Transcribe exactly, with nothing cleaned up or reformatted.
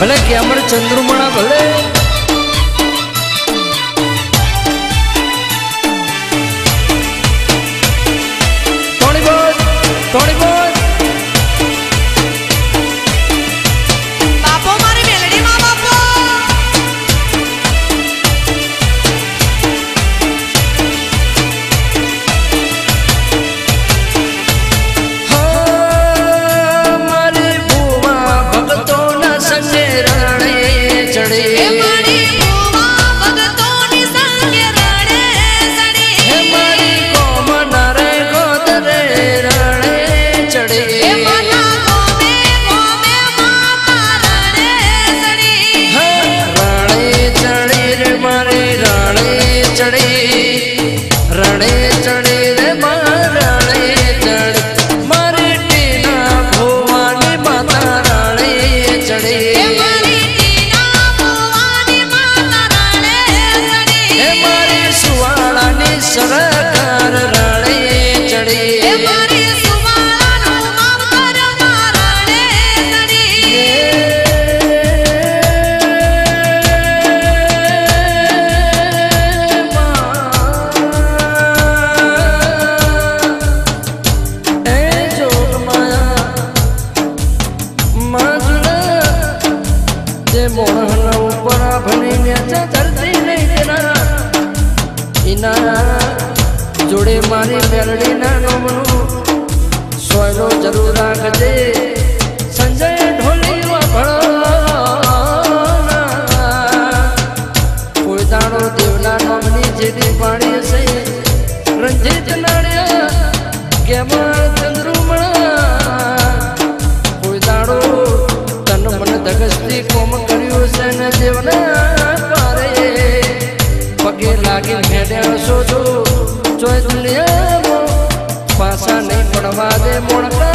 भले क्या हमारे चंद्रुमणा भले थोड़ी बहुत थोड़ी बहुत Hey, सरकार रणे चढ़ी। जोड़े मारी मेलडी ना नोमनु सोयरो जरूर राखजे संजय ढोली वापड़ा कोई दाणो देवना नोमनी जेदी पाणी से रंजित नाड़िया गेमार चंद्रुमणा कोई दाणो तन मन दगस्ती कोम करियो से न देवना पारे पगे लागे भेड़े सोचो दुनिया पासा नहीं पड़वा दे मोड़का।